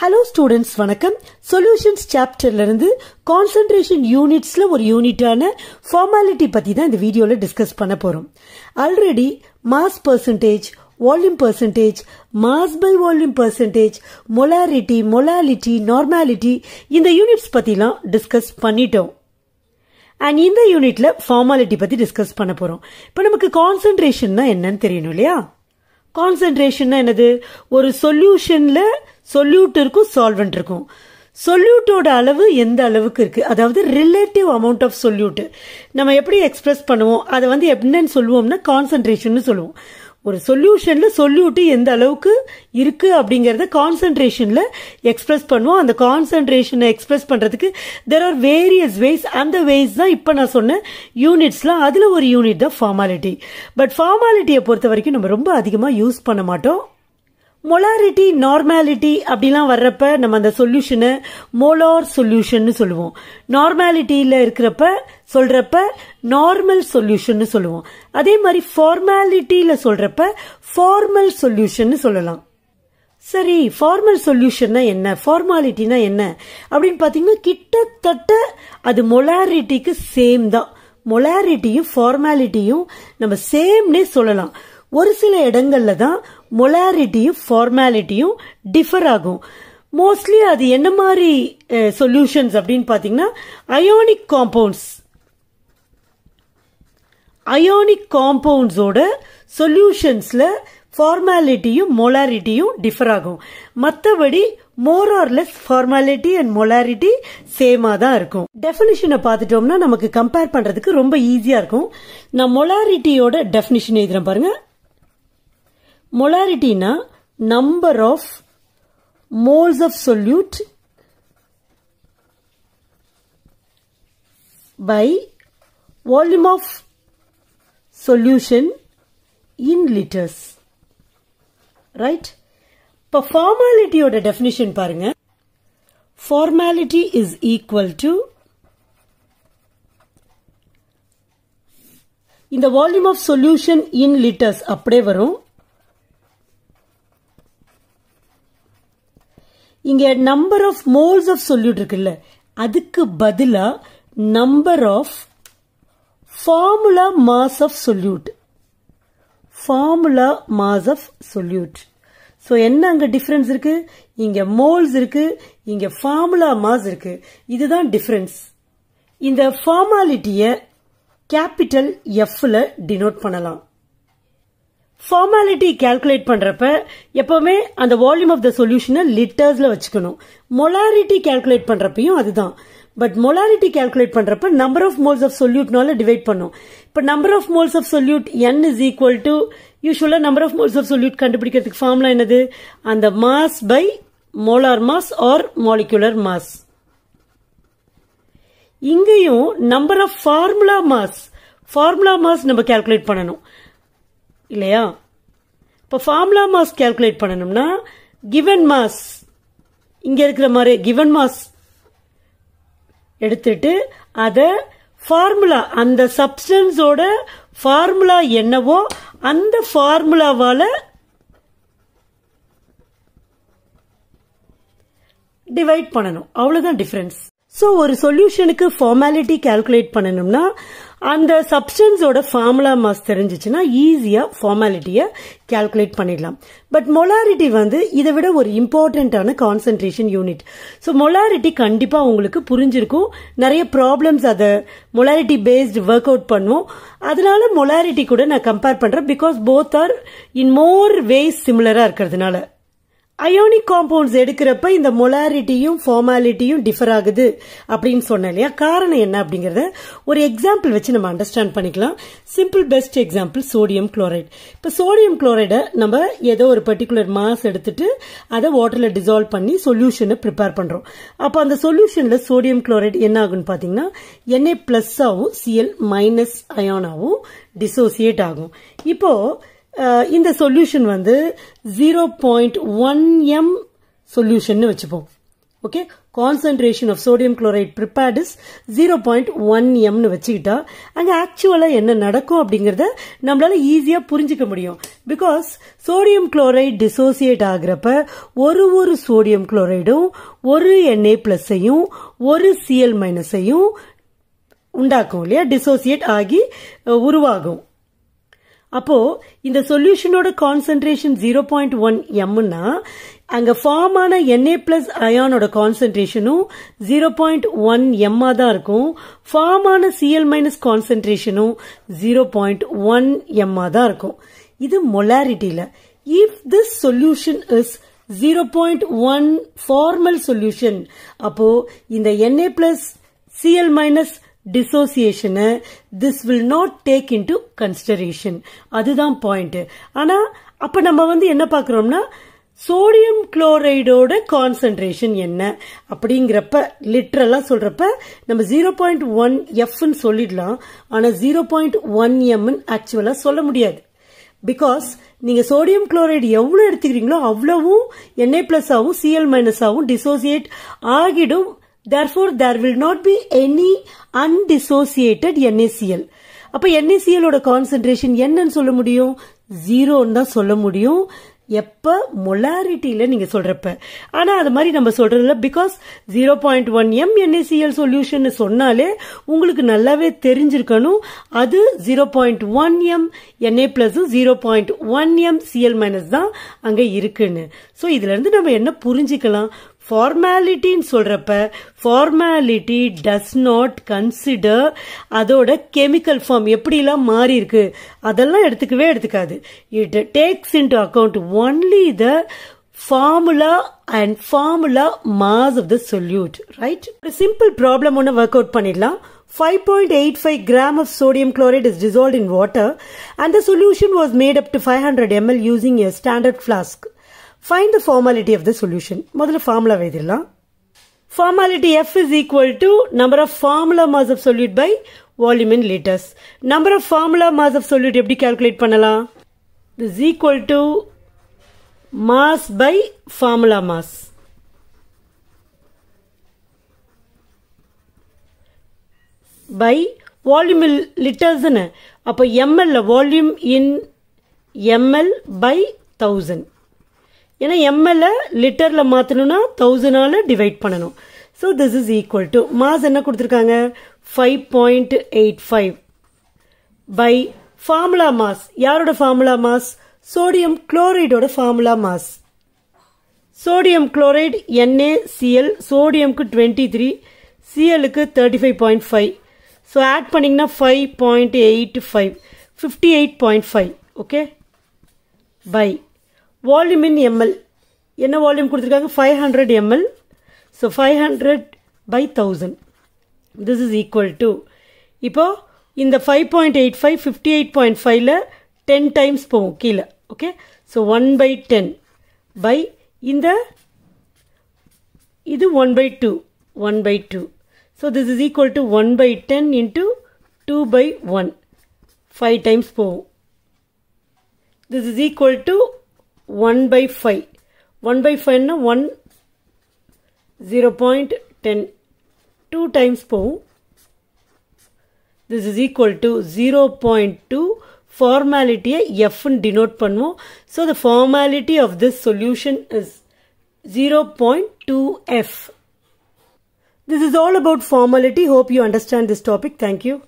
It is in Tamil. ஹலோ ஸ்டூடெண்ட்ஸ், வணக்கம். சொல்யூஷன்ஸ் சாப்டர்ல இருந்து கான்சன்ட்ரேஷன் யூனிட்ஸ்ல ஒரு யூனிட்டான ஃபார்மாலிட்டி பத்தி தான் இந்த வீடியோல டிஸ்கஸ் பண்ண போறோம். Already mass percentage, volume percentage, mass by volume percentage, molarity, molality, normality, இந்த யூனிட்ஸ் பத்திலாம் டிஸ்கஸ் பண்ணிட்டோம். அண்ட் இந்த யூனிட்ல ஃபார்மாலிட்டி பத்தி டிஸ்கஸ் பண்ண போறோம். இப்போ நமக்கு கான்சன்ட்ரேஷன்னா என்னன்னு தெரியணும் இல்லையா? கான்சன்ட்ரேஷன்னா என்னது? ஒரு சொல்யூஷன்ல சொல்யூட் இருக்கும், சால்வெண்ட் இருக்கும். சொல்யூட்டோட அளவு எந்த அளவுக்கு இருக்கு, அதாவது ரிலேட்டிவ் அமௌண்ட் ஆஃப் சொல்யூட் நம்ம எப்படி எக்ஸ்பிரஸ் பண்ணுவோம், அதை வந்து என்னன்னு சொல்லுவோம்னா கான்சன்ட்ரேஷன் சொல்லுவோம். ஒரு சொல்யூஷன்ல சொல்யூட் எந்த அளவுக்கு இருக்கு அப்படிங்கறத கான்சன்ட்ரேஷன்ல எக்ஸ்பிரஸ் பண்ணுவோம். அந்த கான்சன்ட்ரேஷனை எக்ஸ்பிரஸ் பண்றதுக்கு there are various ways. அந்த ways தான் இப்ப நான் சொன்ன யூனிட்ஸ்லாம், அதுல ஒரு யூனிட் தான் ஃபார்மாலிட்டி. பட் ஃபார்மாலிட்டியை பொறுத்த வரைக்கும் நம்ம ரொம்ப அதிகமா யூஸ் பண்ண மாட்டோம். மொலாரிட்டி, நார்மாலிட்டி அப்படிலாம் வர்றப்ப நம்ம அந்த சொல்யூஷனை மோலார் சொல்யூஷன் சொல்லுவோம். நார்மாலிட்டியில இருக்கிறப்ப சொல்றப்ப நார்மல் சொல்யூஷன் சொல்லுவோம். அதே மாதிரி ஃபார்மாலிட்டியில சொல்றப்ப ஃபார்மல் சொல்யூஷன் சொல்லலாம். சரி, ஃபார்மல் சொல்யூஷன்னா என்ன, ஃபார்மாலிட்டினா என்ன அப்படின்னு பாத்தீங்கன்னா கிட்டத்தட்ட அது மொலாரிட்டிக்கு சேம் தான். மொலாரிட்டியும் ஃபார்மாலிட்டியும் நம்ம சேம்னே சொல்லலாம். ஒரு சில இடங்கள்ல தான் மொலாரிட்டியும் ஃபார்மாலிட்டியும் டிஃபர் ஆகும். மோஸ்ட்லி அது என்ன மாதிரி சொல்யூஷன்ஸ் அப்படின்னு பாத்தீங்கன்னா அயோனிக் காம்பவுண்ட்ஸ், அயோனிக் காம்பவுண்ட்ஸோட சொல்யூஷன்ஸ்ல ஃபார்மாலிட்டியும் மொலாரிட்டியும் டிஃபர் ஆகும். மற்றபடி more or less formality and molarity சேமா தான் இருக்கும். டெஃபினிஷனை பார்த்துட்டோம்னா நமக்கு கம்பேர் பண்றதுக்கு ரொம்ப ஈஸியா இருக்கும். நான் மொலாரிட்டியோட டெஃபினிஷன் எழுதுறேன் பாருங்க. மொலாரிட்டினா number of moles of solute by volume of solution in litres, right? இப்ப ஃபார்மாலிட்டியோட டெஃபினிஷன் பாருங்க. ஃபார்மாலிட்டி இஸ் ஈக்குவல் டு இந்த volume of solution in litres அப்படியே வரும். இங்க number of moles of solute இருக்குல்ல, அதுக்கு பதிலா number of formula mass of solute, formula mass of solute. So என்ன அங்க டிஃபரன்ஸ் இருக்கு? இங்க மோல்ஸ் இருக்கு, இங்க ஃபார்முலா மாஸ் இருக்கு. இதுதான் டிஃபரன்ஸ். இந்த ஃபார்மாலிட்டிய கேபிட்டல் எஃப்ல டினோட் பண்ணலாம். ஃபார்மாலிட்டி கால்குலேட் பண்றப்ப எப்பவுமே அந்த வால்யூம் ஆஃப் த சொல்யூஷனை லிட்டர்ஸ்ல வச்சுக்கணும். மொலாரிட்டி கால்குலேட் பண்றப்பையும் அதுதான். பட் மொலாரிட்டி கால்குலேட் பண்றப்ப நம்பர் ஆஃப் மோல்ஸ் ஆஃப் சொல்யூட்னால டிவைட் பண்ணும். இப்ப number of moles of solute n is equal to, யூஸ்வலா number of moles of solute கண்டுபிடிக்கிறதுக்கு ஃபார்முலா என்னது? அந்த mass by molar mass or molecular mass. இங்கேயும் number of formula mass, formula mass நம்ம கால்குலேட் பண்ணணும் இல்லையா? இப்ப ஃபார்முலா மாஸ் கால்குலேட் பண்ணணும்னா கிவன் மாஸ், இங்க இருக்கிற மாதிரி கிவன் மாஸ் எடுத்துட்டு அத ஃபார்முலா, அந்த சப்ஸ்டன்ஸோட ஃபார்முலா என்னவோ அந்த ஃபார்முலாவால டிவைட் பண்ணணும். அவ்வளவுதான் டிஃபரன்ஸ். சோ ஒரு சொல்யூஷனுக்கு ஃபார்மாலிட்டி கால்குலேட் பண்ணணும்னா அந்த சப்ஸ்டன்ஸோட ஃபார்முலா மாஸ் தெரிஞ்சிச்சுன்னா ஈஸியா ஃபார்மாலிட்டிய கால்குலேட் பண்ணிடலாம். பட் மொலாரிட்டி வந்து இதை விட ஒரு இம்பார்ட்டன்டான கான்சன்ட்ரேஷன் யூனிட். சோ மொலாரிட்டி கண்டிப்பா உங்களுக்கு புரிஞ்சிருக்கும். நிறைய ப்ராப்ளம்ஸ் அதை மொலாரிட்டி பேஸ்ட் ஒர்க் அவுட் பண்ணுவோம். அதனால மொலாரிட்டி கூட நான் கம்பேர் பண்றேன், because both are in more ways சிமிலரா இருக்கிறதுனால. அயோனிக் காம்பவுண்ட்ஸ் எடுக்கிறப்ப இந்த மொலாரிட்டியும் ஃபார்மாலிட்டியும் டிஃபர் ஆகுது அப்படின்னு சொன்னேன் இல்லையா? காரணம் என்ன அப்படிங்கறத ஒரு எக்ஸாம்பிள் வச்சு நம்ம அண்டர்ஸ்டாண்ட் பண்ணிக்கலாம். Simple best example sodium chloride. இப்ப சோடியம் குளோரைடை நம்ம ஏதோ ஒரு பர்டிகுலர் மாஸ் எடுத்துட்டு அதை வாட்டர்ல டிசால்வ் பண்ணி சொல்யூஷனை ப்ரிப்பேர் பண்றோம். அப்ப அந்த சொல்யூஷன்ல சோடியம் குளோரைட் என்ன ஆகுன்னு பாத்தீங்கன்னா Na plus ஆகும், Cl minus அயானாவும் டிசோசியேட் ஆகும். இப்போ இந்த சொல்யூஷன் வந்து 0.1 m சொல்யூஷன் வச்சுப்போம். Okay, concentration of sodium chloride prepared is 0.1 m னு வெச்சிட்டா அங்க actually என்ன நடக்கும் அப்படிங்கறத நம்மால ஈஸியா புரிஞ்சிக்க முடியும். because sodium chloride dissociate ஆகறப்ப ஒரு sodium chlorideம் ஒரு Na+ ஐயும் ஒரு Cl- ஐயும் உண்டாக்கும் இல்லையா, dissociate ஆகி உருவாகும். அப்போ இந்த சொல்யூஷனோட கான்சென்ட்ரேஷன் 0.1 m னா அங்க ஃபார்ம் ஆன Na+ அயானோட கான்சென்ட்ரேஷனும் 0.1 m தான் இருக்கும். ஃபார்ம் ஆன Cl- கான்சென்ட்ரேஷனும் 0.1 m தான் இருக்கும். இது மொலாரிட்டில. if this solution is 0.1 formal solution, அப்போ இந்த Na+ Cl- dissociation, this will not take into consideration. அதுதான் பாயிண்ட். ஆனா அப்ப நம்ம வந்து என்ன பாக்குறோம்னா சோடியம் குளோரைடோட கான்சென்ட்ரேஷன் என்ன அப்படிங்கிறப்ப லிட்டரலா சொல்றப்ப நம்ம 0.1 f ன்னு சொல்லிடலாம். ஆனா 0.1 m ன்னு ஆக்சுவலா சொல்ல முடியாது. பிகாஸ் நீங்க சோடியம் குளோரைடு எவ்வளவு எடுத்துக்கிறீங்களோ அவ்வளவும் Na+ ஆவும் Cl- ஆவும் டிசோசியேட் ஆகிடும். therefore there will not be any undissociated NaCl. அப்ப NaCl ஓட concentration என்னன்னு சொல்ல முடியும்? 0ன்னு தான் சொல்ல முடியும். எப்ப மொலாரிட்டில நீங்க சொல்றப்ப. ஆனா அது மாதிரி நம்ம சொல்றதுல because 0.1 m NaCl solution சொன்னாலே உங்களுக்கு நல்லாவே தெரிஞ்சிருக்கணும். அது 0.1 m Na+ 0.1 m Cl- தான் அங்க இருக்குன்னு. சோ இதுல இருந்து நம்ம என்ன புரிஞ்சிக்கலாம்? formality ன்னு சொல்றப்ப formality does not consider அதோட chemical form எப்படிலாம் மாறி இருக்கு அதெல்லாம் எடுத்துக்காது. it takes into account only the formula and formula mass of the solute, right? ஒரு simple problem ஒன்னு work out பண்ணிடலாம். 5.85 gram of sodium chloride is dissolved in water and the solution was made up to 500 ml using a standard flask. Find the formality of the solution. முதல்ல formula எழுதிடலாம். formality F is equal to number of formula mass of solute by volume in liters. number of formula mass of solute எப்படி calculate பண்ணலாம்? this is equal to mass by formula mass. by volume in liters ன்னு. அப்ப ml volume in ml by 1000. ஏன்னா ml லிட்டர்ல மாத்தணும்னா 1000ஆல டிவைட் பண்ணணும். So this is equal to mass என்ன கொடுத்துருக்காங்க 5.85 பை ஃபார்முலா மாஸ். யாரோட ஃபார்முலா மாஸ்? சோடியம் குளோரைடோட formula mass. Sodium chloride NaCl, சோடியம்க்கு 23, சிஎலுக்கு 35.5. ஸோ ஆட் பண்ணிங்கன்னா 5.85, 58.5. Okay by volume in ML. என்ன வால்யூம் கொடுத்துருக்காங்க? 500 ml. So 500/1000. This is equal to இப்போ இந்த 5.85 58.5ல் 10 times போகும் கீழே. ஓகே ஸோ 1/10 பை இந்த இது 1/2. So this is equal to 1/10 into 2/1. 5 times போகும். This is equal to 1/5. 1/5ன்னா 1 0.10. 2 times போகும். this is equal to 0.2. formalityயை F ன்னு denote பண்ணுவோம். so the formality of this solution is 0.2 F. this is all about formality. hope you understand this topic. thank you.